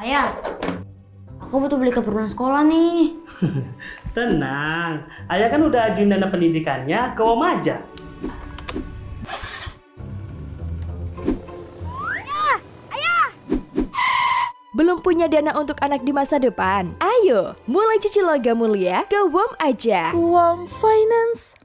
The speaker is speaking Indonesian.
Ayah, aku butuh beli keperluan sekolah nih. Tenang, Ayah kan udah ajuin dana pendidikannya ke Om aja. Belum punya dana untuk anak di masa depan? Ayo, mulai cicil logam mulia ke WOM aja. WOM Finance